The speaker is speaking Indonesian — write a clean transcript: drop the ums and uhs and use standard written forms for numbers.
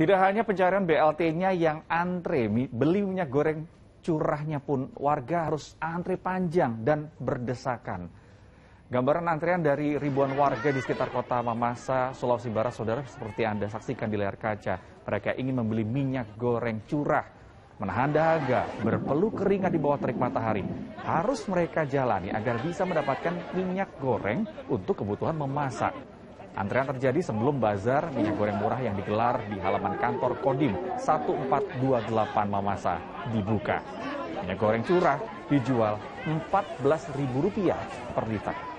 Tidak hanya pencarian BLT-nya yang antre, beli minyak goreng curahnya pun warga harus antre panjang dan berdesakan. Gambaran antrean dari ribuan warga di sekitar kota Mamasa, Sulawesi Barat, saudara, seperti Anda saksikan di layar kaca. Mereka ingin membeli minyak goreng curah, menahan dahaga, berpeluh keringat di bawah terik matahari. Harus mereka jalani agar bisa mendapatkan minyak goreng untuk kebutuhan memasak. Antrean terjadi sebelum bazar minyak goreng murah yang digelar di halaman kantor Kodim 1428 Mamasa dibuka. Minyak goreng curah dijual Rp14.000 per liter.